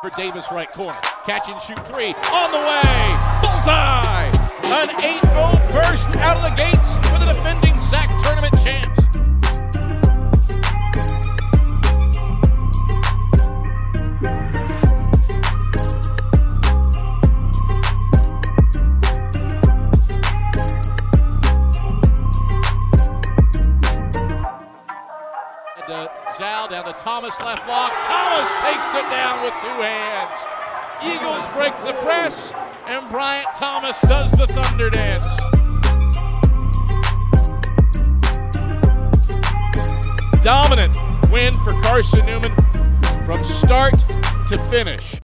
For Davis, right corner, catch and shoot three, on the way, bullseye! An 8-0 burst out of the gates for the defending SAC tournament champs. Zal down to Thomas, left block. Thomas takes it down with two hands. Eagles break the press, and Bryant Thomas does the Thunder dance. Dominant win for Carson Newman from start to finish.